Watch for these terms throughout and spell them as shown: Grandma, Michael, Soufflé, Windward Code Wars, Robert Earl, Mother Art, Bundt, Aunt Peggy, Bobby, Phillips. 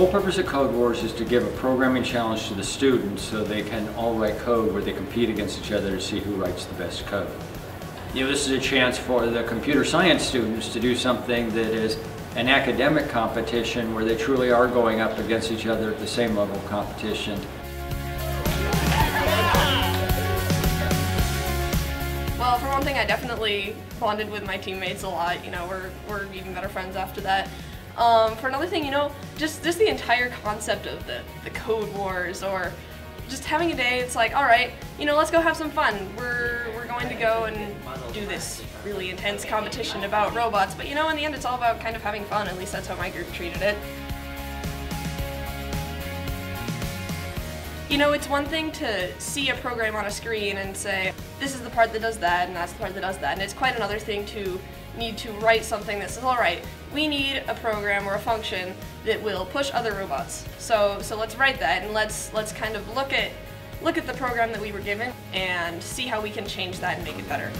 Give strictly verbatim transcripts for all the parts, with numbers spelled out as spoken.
whole purpose of Code Wars is to give a programming challenge to the students so they can all write code where they compete against each other to see who writes the best code. You know, this is a chance for the computer science students to do something that is an academic competition where they truly are going up against each other at the same level of competition. Well, for one thing, I definitely bonded with my teammates a lot. You know, we're, we're even better friends after that. Um, for another thing, you know, just, just the entire concept of the, the Code Wars, or just having a day, it's like, all right, you know, let's go have some fun. We're, we're going to go and do this really intense competition about robots, but you know, in the end, it's all about kind of having fun. At least that's how my group treated it. You know, it's one thing to see a program on a screen and say, this is the part that does that, and that's the part that does that, and it's quite another thing to need to write something that says, all right, we need a program or a function that will push other robots. So, so let's write that, and let's let's kind of look at look at the program that we were given and see how we can change that and make it better.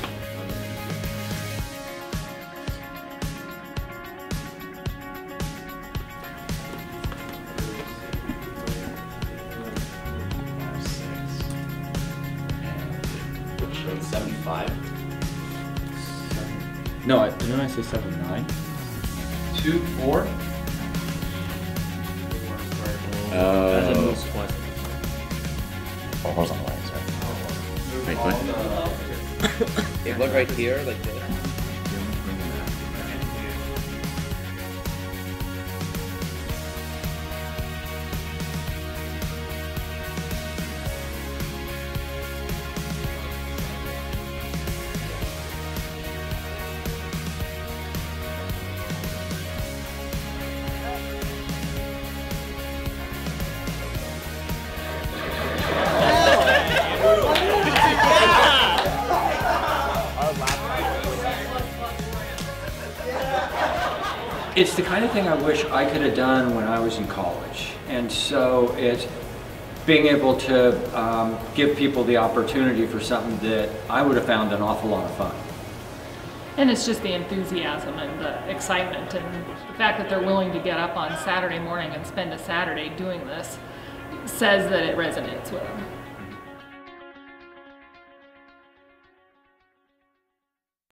seven five. No, I didn't I say seven nine? two four. Uh, oh, horizontal lines, right? Wait, what? They look right here, like this. It's the kind of thing I wish I could have done when I was in college. And so it's being able to um, give people the opportunity for something that I would have found an awful lot of fun. And it's just the enthusiasm and the excitement and the fact that they're willing to get up on Saturday morning and spend a Saturday doing this says that it resonates with them.